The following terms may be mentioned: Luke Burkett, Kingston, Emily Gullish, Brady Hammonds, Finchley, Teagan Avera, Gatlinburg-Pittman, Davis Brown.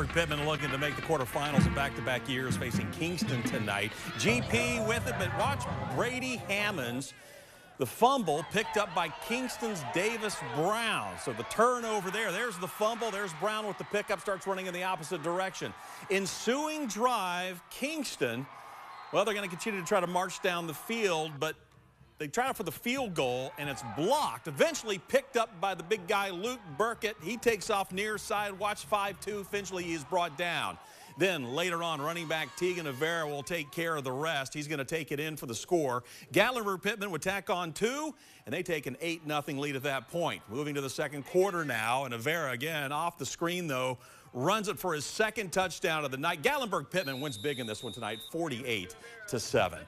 Gatlinburg-Pittman looking to make the quarterfinals in back-to-back years, facing Kingston tonight. GP with it, but watch Brady Hammonds. The fumble picked up by Kingston's Davis Brown. So the turnover there. There's the fumble. There's Brown with the pickup. Starts running in the opposite direction. Ensuing drive, Kingston, well, they're going to continue to try to march down the field, but they try for the field goal, and it's blocked. Eventually picked up by the big guy, Luke Burkett. He takes off near side. Watch 5-2. Finchley is brought down. Then later on, running back Teagan Avera will take care of the rest. He's going to take it in for the score. Gatlinburg-Pittman would tack on two, and they take an 8-0 lead at that point. Moving to the second quarter now, and Avera again off the screen, though, runs it for his second touchdown of the night. Gatlinburg-Pittman wins big in this one tonight, 48-7.